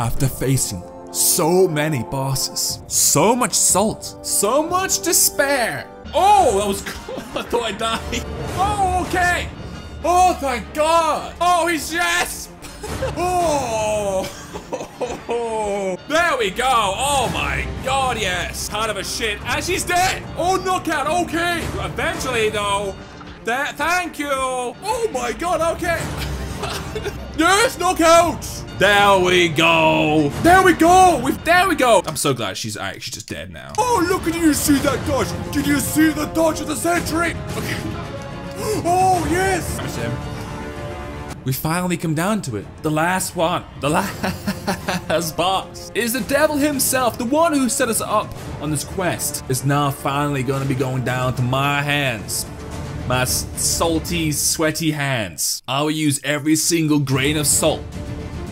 After facing so many bosses, so much salt, so much despair. Oh, that was cool. I thought I died. Oh, okay. Oh, thank God. Oh, he's yes. Oh, there we go. Oh my God, yes. Kind of a shit. And she's dead. Oh, knockout. Okay. Eventually, though. Thank you. Oh my God. Okay. Yes, knockout. There we go. There we go. There we go. I'm so glad she's actually just dead now. Oh, look at you. See that dodge? Did you see the dodge of the century? Okay. Oh yes. That's him. We finally come down to it. The last one, the last boss, is the devil himself. The one who set us up on this quest is now finally gonna be going down to my hands. My salty, sweaty hands. I will use every single grain of salt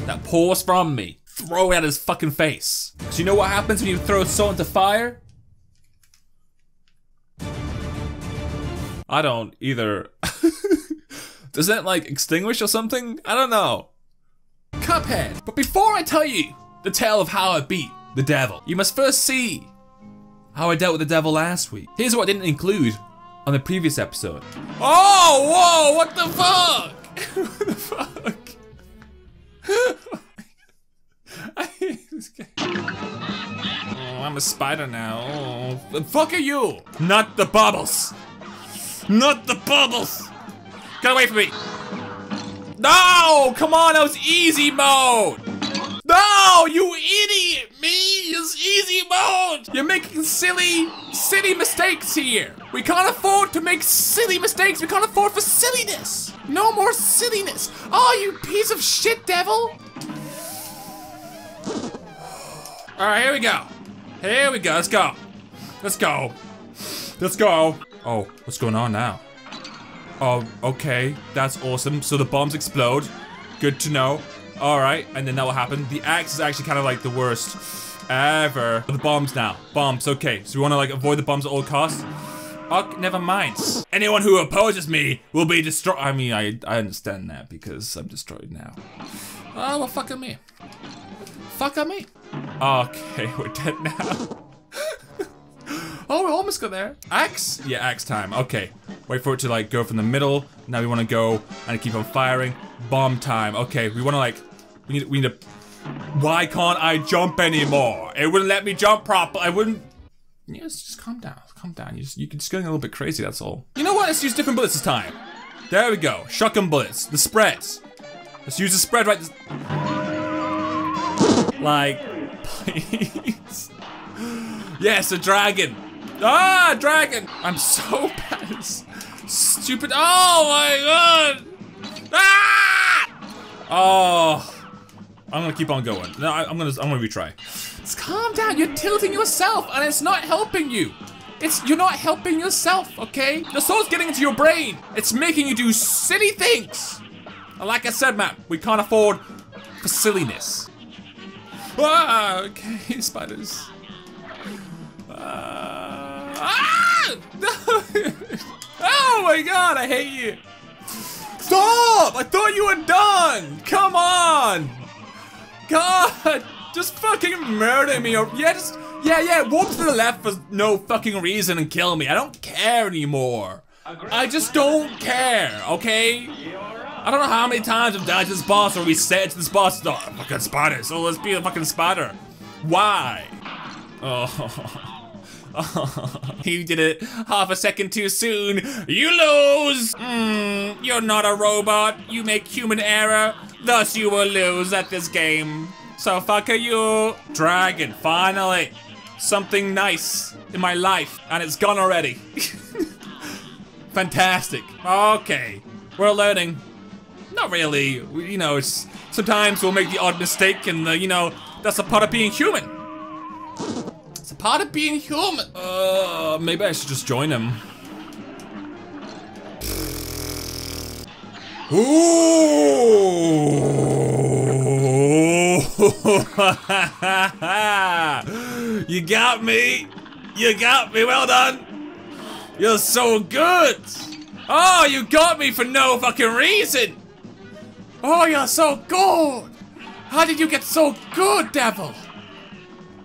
that pours from me, throw it at his fucking face. So you know what happens when you throw salt into fire? I don't either. Does that like extinguish or something? I don't know. Cuphead. But before I tell you the tale of how I beat the devil, you must first see how I dealt with the devil last week. Here's what I didn't include on the previous episode. Oh, whoa, what the fuck? What the fuck? I hate this game. Oh, I'm a spider now. Oh, the fuck are you? Not the bubbles. Not the bubbles. Get away from me! No! Come on, that was easy mode! No! You idiot! Me! It's easy mode! You're making silly mistakes here! We can't afford to make silly mistakes! We can't afford for silliness! No more silliness! Oh, you piece of shit, devil! Alright, here we go. Here we go, let's go. Let's go. Let's go. Oh, what's going on now? Oh, okay, that's awesome. So the bombs explode. Good to know. All right, and then that will happen. The axe is actually kind of like the worst ever. The bombs now, bombs, okay. So we wanna like avoid the bombs at all costs. Oh, never mind. Anyone who opposes me will be destroyed. I mean, I understand that because I'm destroyed now. Oh, well, fuck at me. Fuck at me. Okay, we're dead now. Oh, we almost got there. Axe? Yeah, axe time, okay. Wait for it to like go from the middle. Now we wanna go and keep on firing. Bomb time, okay, we wanna like, we need to, why can't I jump anymore? It wouldn't let me jump properly, I wouldn't. Yes, just calm down, you're just going a little bit crazy, that's all. You know what, let's use different bullets this time. There we go, shotgun bullets, the spreads. Let's use the spread right this. Like, please. Yes, a dragon. Ah, dragon! I'm so bad. It's stupid. Oh my God! Ah! Oh, I'm gonna keep on going. No, I'm gonna retry. Just calm down. You're tilting yourself, and it's not helping you. You're not helping yourself. Okay? The soul's getting into your brain. It's making you do silly things. And like I said, man, we can't afford for silliness. Ah, okay, spiders. Ah! Oh my God, I hate you. Stop! I thought you were done! Come on! God! Just fucking murder me or yeah, just yeah, walk to the left for no fucking reason and kill me. I don't care anymore. I just don't care, okay? I don't know how many times I've died to this boss or we said to this boss, oh, fucking spider, so let's be a fucking spider. Why? Oh, you did it half a second too soon. You lose. You're not a robot. You make human error. Thus you will lose at this game. So fuck you. Dragon, finally. Something nice in my life. And it's gone already. Fantastic. Okay. We're learning. Not really. You know, it's, sometimes we'll make the odd mistake and, you know, that's a part of being human. It's a part of being human. Maybe I should just join him. Ooh! You got me. You got me. Well done. You're so good. Oh, you got me for no fucking reason. Oh, you're so good. How did you get so good, devil?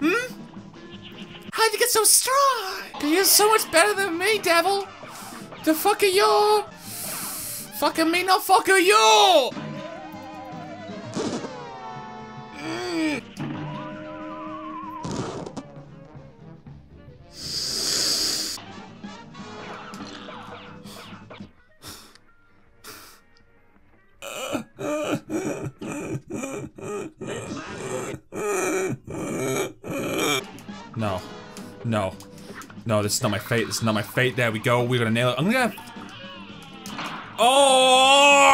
Hmm? How did you get so strong? You're so much better than me, devil. The fuck are you? Fucking me, no fuck are you! No. No. No, this is not my fate. This is not my fate. There we go. We're gonna nail it. I'm gonna... Oh!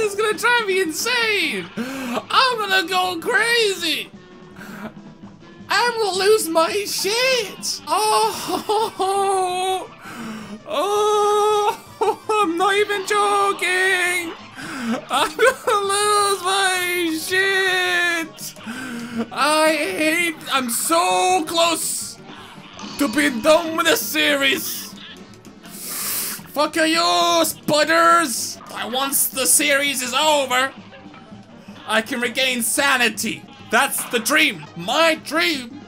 This is gonna drive me insane! I'm gonna go crazy! I'm gonna lose my shit! Oh! Oh! I'm not even joking! I'm gonna lose my shit! I hate... I'm so close to being done with this series! Fuck you, sputters! Once the series is over, I can regain sanity. That's the dream. My dream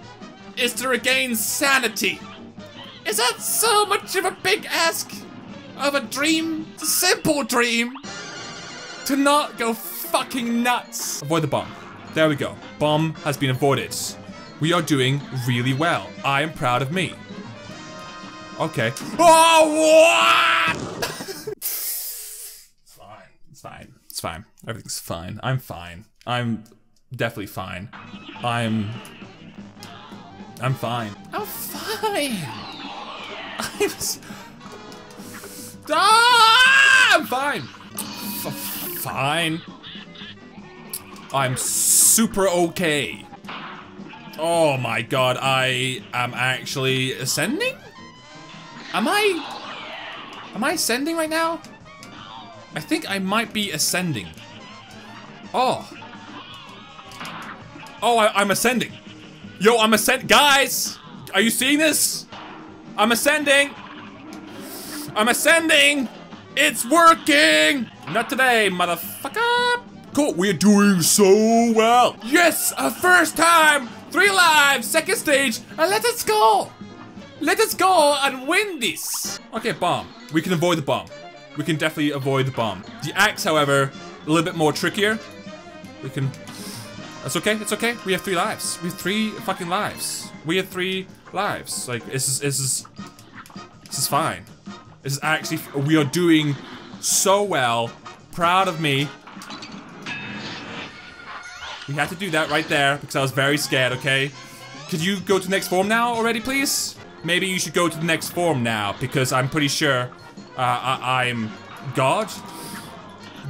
is to regain sanity. Is that so much of a big ask of a dream? It's a simple dream. To not go fucking nuts. Avoid the bomb. There we go. Bomb has been avoided. We are doing really well. I am proud of me. Okay. Oh, what? It's fine. It's fine. It's fine. Everything's fine. I'm fine. I'm definitely fine. I'm fine. I'm fine. I'm fine. Fine. I'm super okay. Oh my god, I am actually ascending? Am I ascending right now? I think I might be ascending. Oh. Oh, I'm ascending. Yo, I'm ascending. Guys, are you seeing this? I'm ascending. I'm ascending. It's working. Not today, motherfucker. Cool, we're doing so well. Yes, a first time. 3 lives, 2nd stage, and let us go. Let us go and win this! Okay, bomb. We can avoid the bomb. We can definitely avoid the bomb. The axe, however, a little bit more trickier. We can... That's okay, it's okay. We have 3 lives. We have 3 fucking lives. We have 3 lives. Like, this is fine. This is actually... We are doing so well. Proud of me. We had to do that right there because I was very scared, okay? Could you go to the next form now already, please? Maybe you should go to the next form now, because I'm pretty sure I'm God.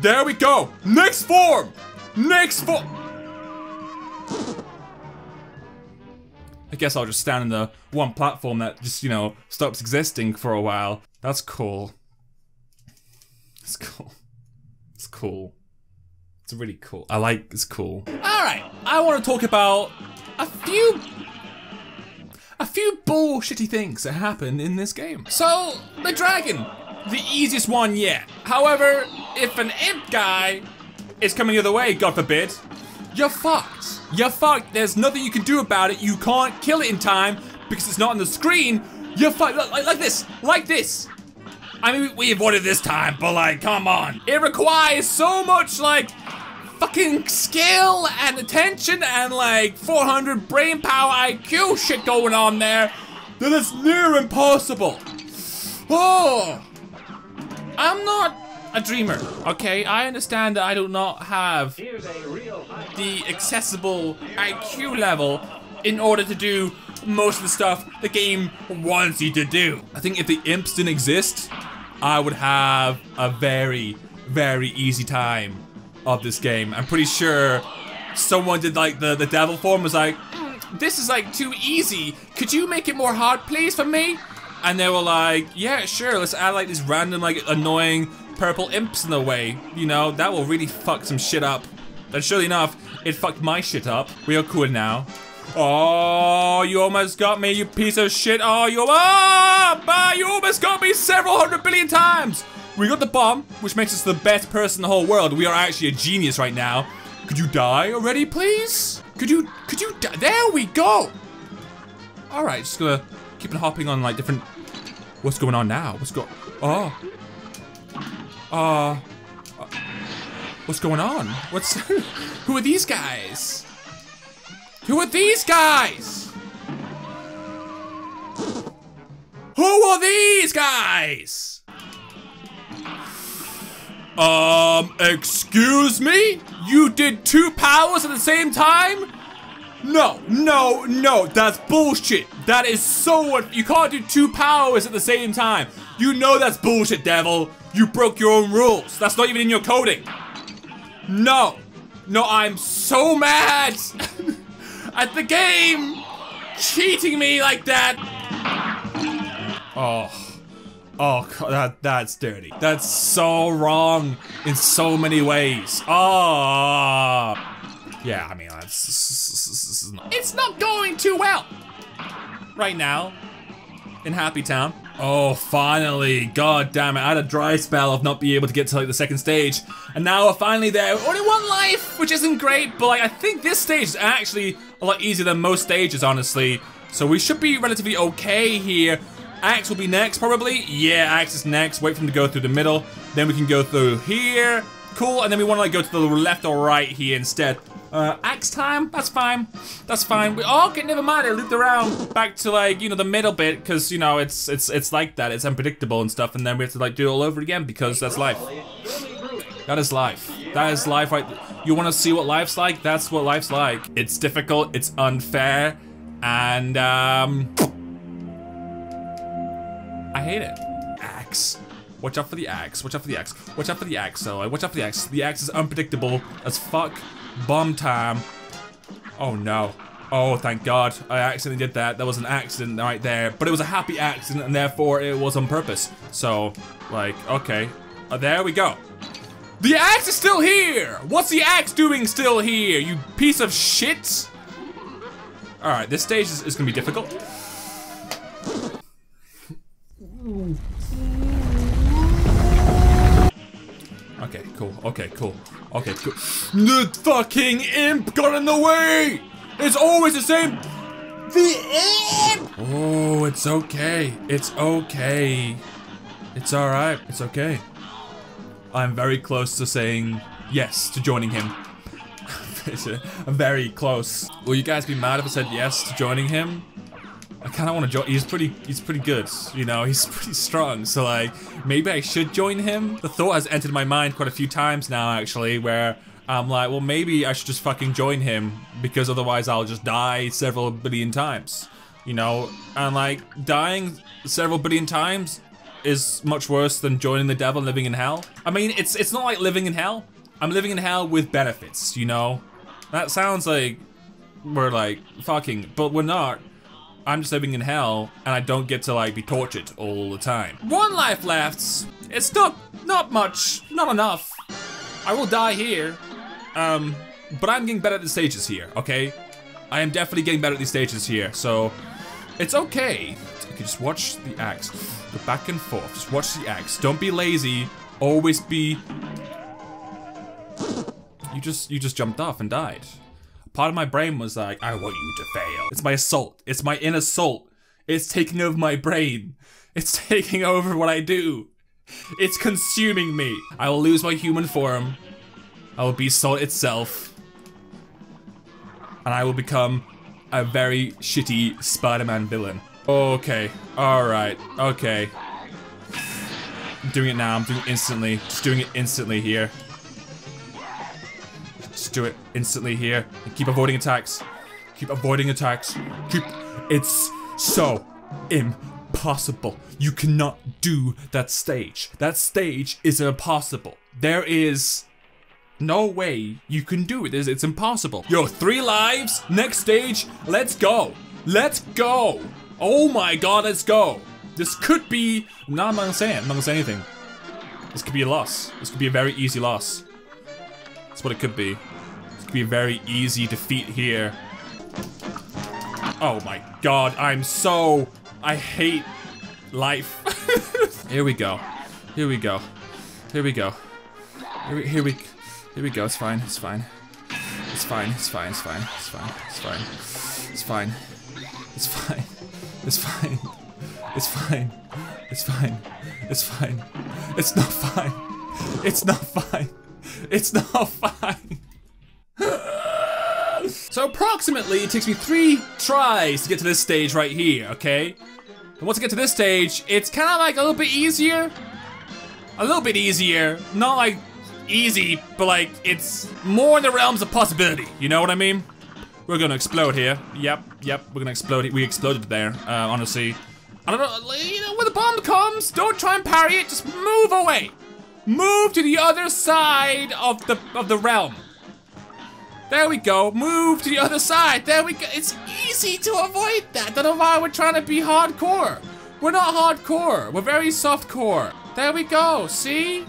There we go! Next form! Next form! I guess I'll just stand in the one platform that just, you know, stops existing for a while. That's cool. It's cool. It's cool. It's really cool. I like it's cool. Alright, I want to talk about a few bullshitty things that happen in this game. So, the dragon, the easiest one yet. However, if an imp guy is coming the other way, God forbid, you're fucked. You're fucked. There's nothing you can do about it. You can't kill it in time because it's not on the screen. You're fucked. Like this. Like this. I mean, we avoided this time, but like, come on. It requires so much, like, fucking skill and attention and like 400 brain power IQ shit going on there that is near impossible. Oh, I'm not a dreamer, okay? I understand that I do not have the accessible IQ level in order to do most of the stuff the game wants you to do. I think if the imps didn't exist, I would have a very, very easy time of this game. I'm pretty sure someone did like the devil form was like, this is like too easy. Could you make it more hard please for me? And they were like, yeah, sure. Let's add like these random like annoying purple imps in the way. You know, that will really fuck some shit up. And surely enough, it fucked my shit up. We are cool now. Oh, you almost got me, you piece of shit. Oh, you almost got me several hundred billion times. We got the bomb, which makes us the best person in the whole world. We are actually a genius right now. Could you die already, please? Could you die? There we go! Alright, just gonna keep on hopping on, like, different... What's going on now? What's going on? Who are these guys? Who are these guys? Who are these guys? Excuse me? You did two powers at the same time? No, no, no, that's bullshit. That is so, you can't do two powers at the same time. You know that's bullshit, devil. You broke your own rules. That's not even in your coding. No, no, I'm so mad at the game cheating me like that. Oh, God, that's dirty. That's so wrong in so many ways. Oh, yeah, I mean, it's not going too well right now in Happy Town. Oh, finally, God damn it. I had a dry spell of not being able to get to, like, the second stage. And now we're finally there. Only one life, which isn't great, but, like, I think this stage is actually a lot easier than most stages, honestly. So we should be relatively okay here. Axe will be next, probably. Yeah, Axe is next. Wait for him to go through the middle. Then we can go through here. Cool, and then we want to, like, go to the left or right here instead. Axe time? That's fine. That's fine. Okay, never mind. I looped around back to, like, you know, the middle bit because, you know, it's like that. It's unpredictable and stuff, and then we have to, like, do it all over again because that's life. That is life. That is life, right? You want to see what life's like? That's what life's like. It's difficult. It's unfair. And, I hate it. Axe. Watch out for the axe. Watch out for the axe. Watch out for the axe. So, watch out for the axe. The axe is unpredictable as fuck. Bomb time. Oh no. Oh, thank God. I accidentally did that. That was an accident right there. But it was a happy accident and therefore it was on purpose. So, like, okay. There we go. The axe is still here! What's the axe doing still here, you piece of shit? Alright, this stage is gonna be difficult. Okay, cool. Okay, cool. Okay, cool. The fucking imp got in the way! It's always the same. The imp! Oh, it's okay. It's okay. It's alright. It's okay. I'm very close to saying yes to joining him. I'm very close. Will you guys be mad if I said yes to joining him? I kinda wanna join, he's pretty good, you know, he's pretty strong, so, like, maybe I should join him? The thought has entered my mind quite a few times now, actually, where I'm like, well, maybe I should just fucking join him, because otherwise I'll just die several billion times, you know? And, like, dying several billion times is much worse than joining the devil and living in hell. I mean, it's not like living in hell. I'm living in hell with benefits, you know? That sounds like we're, like, fucking, but we're not. I'm just living in hell, and I don't get to, like, be tortured all the time. One life left. It's not much, not enough. I will die here, but I'm getting better at the stages here, okay? I am definitely getting better at these stages here, so it's okay. Okay, just watch the axe, go back and forth, just watch the axe. Don't be lazy, always be... You just jumped off and died. Part of my brain was like, I want you to fail. It's my assault. It's my inner assault. It's taking over my brain. It's taking over what I do. It's consuming me. I will lose my human form. I will be salt itself. And I will become a very shitty Spider-Man villain. Okay. Alright. Okay. I'm doing it now. I'm doing it instantly. Just doing it instantly here. Just do it instantly here and keep avoiding attacks. Keep avoiding attacks. It's so impossible. You cannot do that stage. That stage is impossible. There is no way you can do it. It's impossible. Yo, 3 lives. Next stage. Let's go. Let's go. Oh my God, let's go. This could be. No, I'm not gonna say it. I'm not gonna say anything. This could be a loss. This could be a very easy loss. That's what it could be. This could be a very easy defeat here. Oh my God, I hate life. Here we go. Here we go. Here we go. Here we go. It's fine. It's fine. It's fine. It's fine. It's fine. It's fine. It's fine. It's fine. It's fine. It's fine. It's fine. It's fine. It's fine. It's not fine. It's not fine. It's not fine. So approximately it takes me 3 tries to get to this stage right here, okay? And once I get to this stage, it's kind of like a little bit easier. A little bit easier. Not like easy, but like it's more in the realms of possibility. You know what I mean? We're gonna explode here. Yep, yep, we're gonna explode. We exploded there, honestly. I don't know, you know, when the bomb comes, don't try and parry it, just move away. Move to the other side of the realm. There we go, move to the other side, there we go. It's easy to avoid that, don't know why we're trying to be hardcore. We're not hardcore, we're very softcore. There we go, see?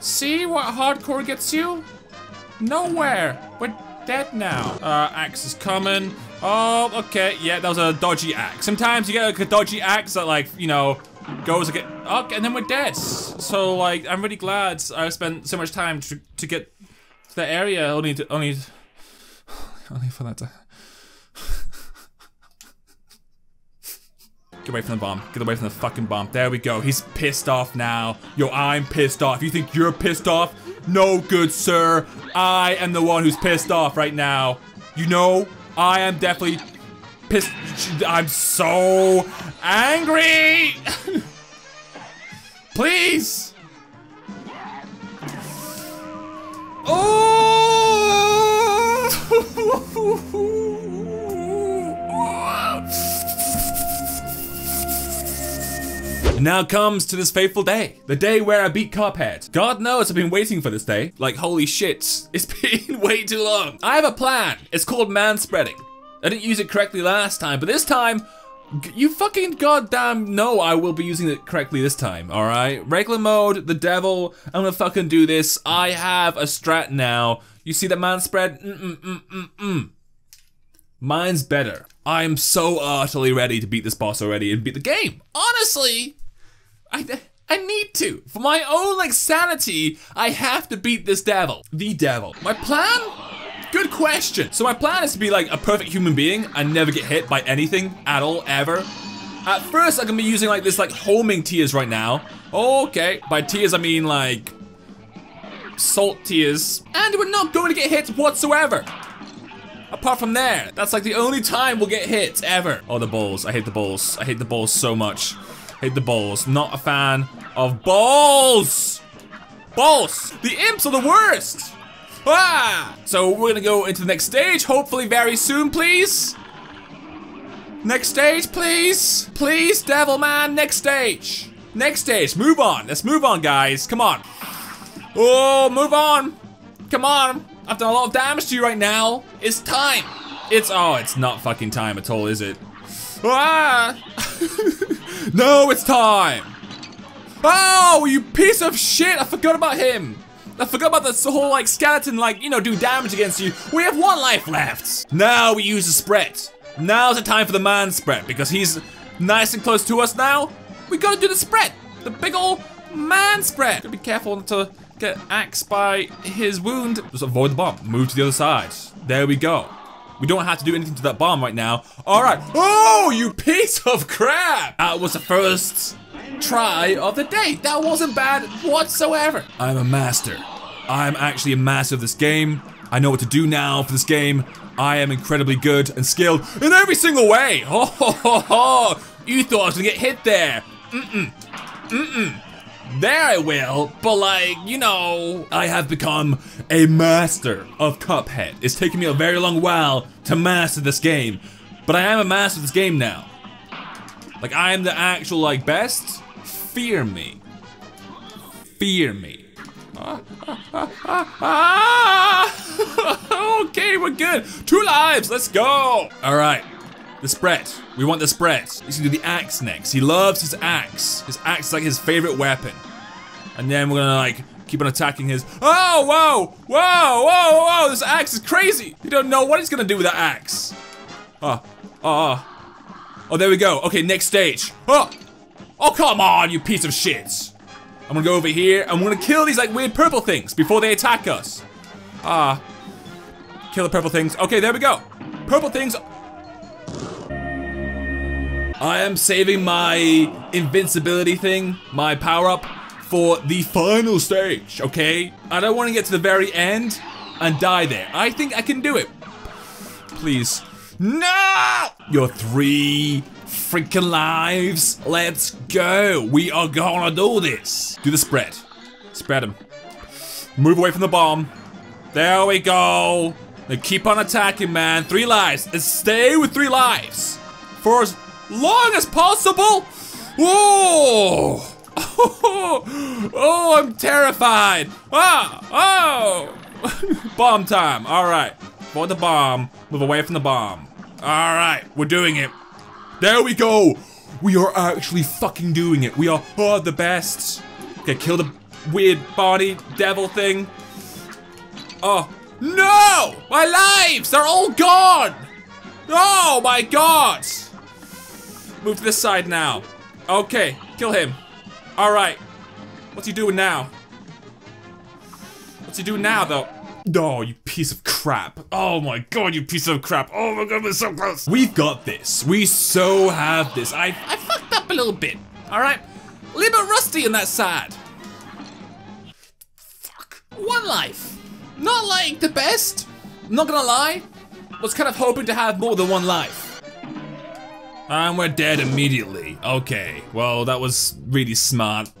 See what hardcore gets you? Nowhere, we're dead now. Axe is coming. Oh, okay, yeah, that was a dodgy axe. Sometimes you get like a dodgy axe that like, you know, goes like, okay, and then we're dead. So like, I'm really glad I spent so much time to get to that area, only for that to... Get away from the bomb, get away from the fucking bomb. There we go, he's pissed off now. Yo, I'm pissed off, you think you're pissed off? No good, sir. I am the one who's pissed off right now. You know, I am definitely pissed. I'm so angry. Please. Oh! And now comes to this fateful day. The day where I beat Cuphead. God knows I've been waiting for this day. Like, holy shit. It's been way too long. I have a plan. It's called manspreading. I didn't use it correctly last time, but this time, you fucking goddamn know I will be using it correctly this time, alright? Regular mode, the devil, I'm gonna fucking do this. I have a strat now. You see that man spread? Mine's better. I am so utterly ready to beat this boss already and beat the game. Honestly, I need to. For my own, like, sanity, I have to beat this devil. The devil. My plan? Good question. So my plan is to be like a perfect human being and never get hit by anything at all, ever. At first, I'm gonna be using like this like homing tears right now. Okay, by tears I mean like salt tears. And we're not going to get hit whatsoever. Apart from there, that's like the only time we'll get hit ever. Oh, the balls, I hate the balls. I hate the balls so much. I hate the balls, not a fan of balls. Balls, the imps are the worst. Ah! So we're gonna go into the next stage, hopefully very soon, please. Next stage, please. Please, devil man, next stage. Next stage, move on. Let's move on, guys, come on. Oh, move on. Come on, I've done a lot of damage to you right now. It's time. It's, oh, it's not fucking time at all, is it? Ah! No, it's time. Oh, you piece of shit, I forgot about him. I forgot about this whole like skeleton, like, you know, do damage against you. We have 1 life left. Now we use the spread. Now's the time for the man spread because he's nice and close to us now. We gotta do the spread, the big old man spread. Gotta be careful not to get axed by his wound. Just avoid the bomb, move to the other side. There we go. We don't have to do anything to that bomb right now. All right, oh, you piece of crap. That was the first try of the day. That wasn't bad whatsoever. I'm a master. I'm actually a master of this game. I know what to do now for this game. I am incredibly good and skilled in every single way. Oh, ho, ho, ho. You thought I was gonna get hit there. Mm-mm, mm-mm. There I will, but like, you know, I have become a master of Cuphead. It's taken me a very long while to master this game, but I am a master of this game now. Like, I am the actual, like, best. Fear me. Fear me. Okay, we're good. 2 lives, let's go. All right, the spread. We want the spread. He's gonna do the axe next. He loves his axe. His axe is like his favorite weapon. And then we're gonna like keep on attacking his, oh, whoa, whoa, whoa, whoa, this axe is crazy. You don't know what he's gonna do with that axe. Oh, there we go. Okay, next stage. Oh, come on, you piece of shit. I'm gonna go over here. I'm gonna kill these like weird purple things before they attack us. Kill the purple things. Okay, there we go. Purple things. I am saving my invincibility thing, my power up, for the final stage, okay? I don't want to get to the very end and die there. I think I can do it. Please. No! Your 3 freaking lives. Let's go. We are gonna do this. Do the spread. Spread them. Move away from the bomb. There we go. Now keep on attacking, man. 3 lives. And stay with 3 lives for as long as possible. Whoa! Oh, I'm terrified. Oh! Bomb time. All right. For the bomb. Move away from the bomb. All right. We're doing it. There we go. We are actually fucking doing it. We are the best. Okay, kill the weird body devil thing. Oh, no! My lives! They're all gone! Oh, my God! Move to this side now. Okay, kill him. All right. What's he doing now? What's he doing now, though? Oh, you piece of crap. Oh, my God, you piece of crap. Oh, my God, we're so close. We've got this. We so have this. I fucked up a little bit. All right? A little bit rusty on that side. Fuck. 1 life. Not like the best. I'm not gonna lie. Was kind of hoping to have more than 1 life. And we're dead immediately. Okay, well, that was really smart.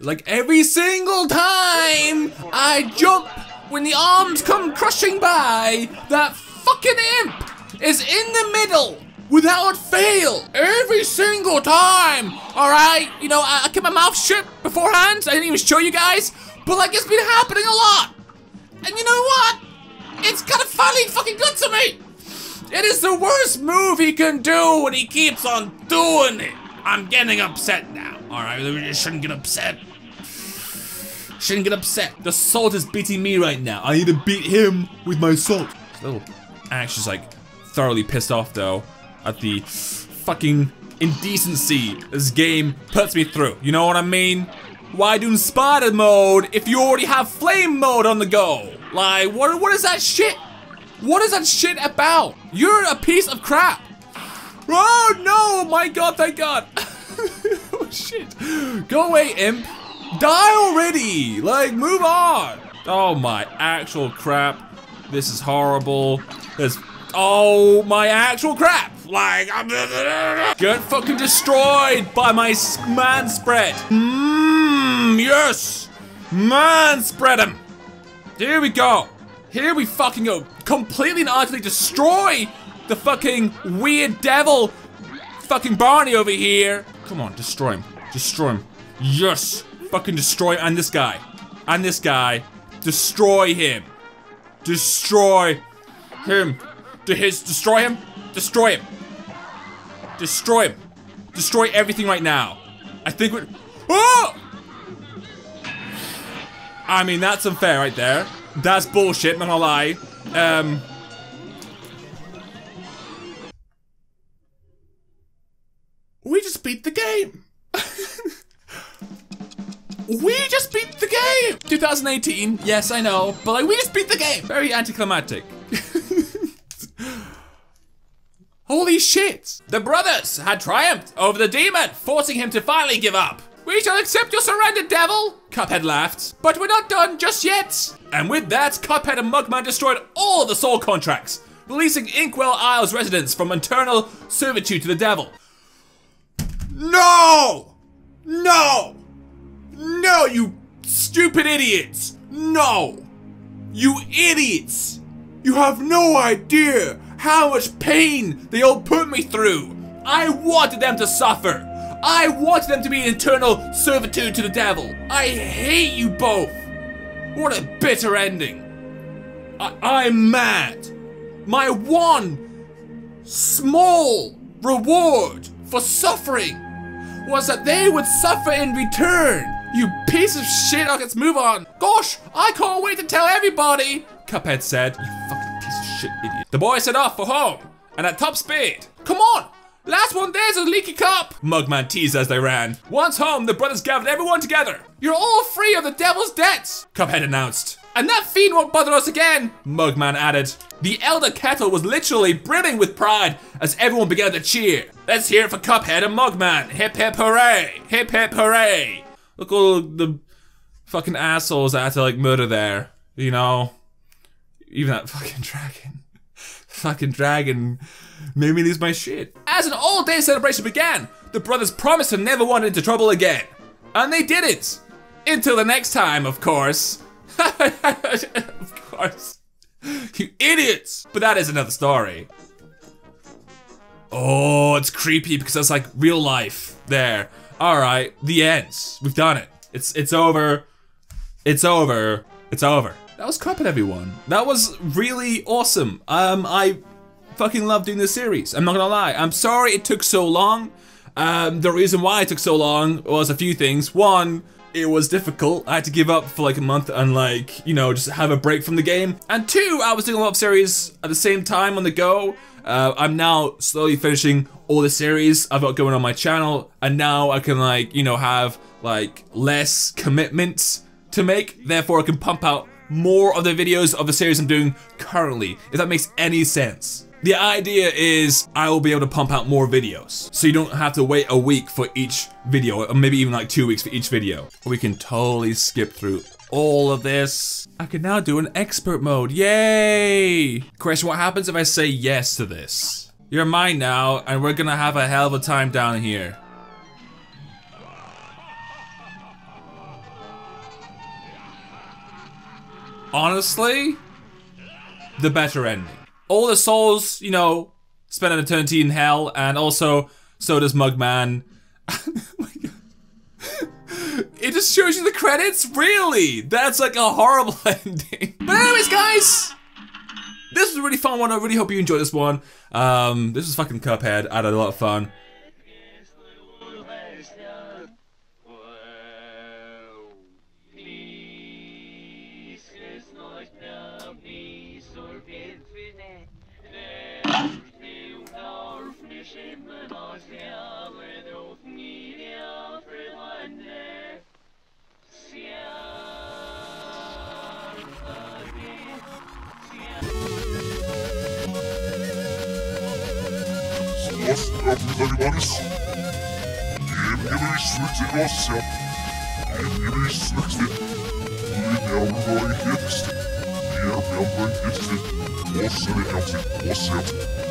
Like every single time I jump when the arms come crushing by, that fucking imp is in the middle. Without fail, every single time, all right? You know, I kept my mouth shut beforehand. I didn't even show you guys, but like it's been happening a lot. And you know what? It's kind of finally fucking good to me. It is the worst move he can do when he keeps on doing it. I'm getting upset now. All right, we just shouldn't get upset. Shouldn't get upset. The salt is beating me right now. I need to beat him with my salt. This little Ash is like thoroughly pissed off though. At the fucking indecency this game puts me through. You know what I mean? Why do spider mode if you already have flame mode on the go? Like, what is that shit? What is that shit about? You're a piece of crap. Oh no, my God, thank God. Oh shit. Go away, imp. Die already. Like, move on. Oh my actual crap. This is horrible. This, oh my actual crap. Like, I'm get fucking destroyed by my man spread. Yes, man spread him. Here we go. Here we fucking go. Completely and utterly destroy the fucking weird devil, fucking Barney over here. Come on, destroy him. Destroy him. Yes, fucking destroy him. And this guy. And this guy. Destroy him. Destroy him. Destroy him. Destroy him. Destroy him. Destroy everything right now. I think we're... Oh! I mean, that's unfair right there. That's bullshit, not gonna lie. We just beat the game. We just beat the game. 2018, yes, I know. But like, we just beat the game. Very anticlimactic. Holy shit! The brothers had triumphed over the demon, forcing him to finally give up. We shall accept your surrender, devil! Cuphead laughed. But we're not done just yet! And with that, Cuphead and Mugman destroyed all the soul contracts, releasing Inkwell Isles residents from eternal servitude to the devil. No! No! No, you stupid idiots! No! You idiots! You have no idea how much pain they all put me through. I wanted them to suffer. I wanted them to be in eternal servitude to the devil. I hate you both. What a bitter ending. I'm mad. My one small reward for suffering was that they would suffer in return. You piece of shit. Okay, let's move on. Gosh, I can't wait to tell everybody, Cuphead said. You fucking piece of shit idiot. The boy set off for home, and at top speed. Come on, Last one there's a leaky cup! Mugman teased as they ran. Once home, the brothers gathered everyone together. You're all free of the devil's debts, Cuphead announced. And that fiend won't bother us again, Mugman added. The elder kettle was literally brimming with pride as everyone began to cheer. Let's hear it for Cuphead and Mugman. Hip hip hooray! Hip hip hooray! Look all the fucking assholes that had to like murder there, you know? Even that fucking dragon. Fucking dragon made me lose my shit. As an all-day celebration began, the brothers promised to never run into trouble again. And they did it! Until the next time, of course. Of course. You idiots! But that is another story. Oh, it's creepy because that's like real life there. Alright, the ends. We've done it. It's over. It's over. It's over. That was Cuphead, everyone. That was really awesome. I fucking love doing this series. I'm not gonna lie. I'm sorry it took so long. The reason why it took so long was a few things. One, it was difficult. I had to give up for like a month and like, you know, just have a break from the game. And two, I was doing a lot of series at the same time on the go. I'm now slowly finishing all the series I've got going on my channel. And now I can like, you know, have like less commitments to make. Therefore I can pump out more of the videos of the series I'm doing currently. If that makes any sense. The idea is I will be able to pump out more videos. So you don't have to wait a week for each video, or maybe even like 2 weeks for each video. We can totally skip through all of this. I can now do an expert mode, yay! Question, what happens if I say yes to this? You're mine now, and we're gonna have a hell of a time down here. Honestly, the better ending. All the souls, you know, spend an eternity in hell, and also, so does Mugman. It just shows you the credits? Really? That's like a horrible ending. But anyways, guys, this was a really fun one. I really hope you enjoyed this one. This was fucking Cuphead. I had a lot of fun. What's